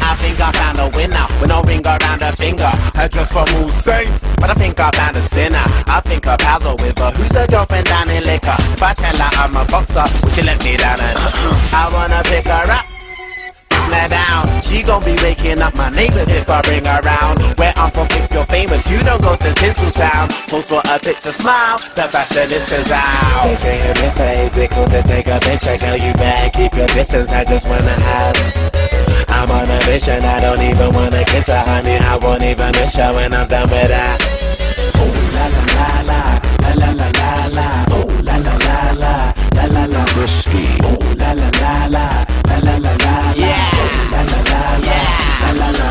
I think I found a winner with no ring around her finger. Her dress from all saints, but I think I found a sinner. I think her pals are with her. Who's her girlfriend down in liquor? If I tell her I'm a boxer, will she let me down? And I wanna pick her up, let her down. She gon' be waking up my neighbors if I bring her round. Where I'm from, if you're famous, you don't go to Tinseltown. Post for a picture, smile, the fashionista's out. They say it is crazy, cool to take a picture. Girl, you better keep your distance, I just wanna have. I'm on a mission, I don't even wanna kiss her, honey. I won't even miss her when I'm done with her. Ooh la la la la la la la la. Ooh la la la la la la la. Frisky. Ooh la la la la la la la la. Yeah. Ooh la la la la la la la.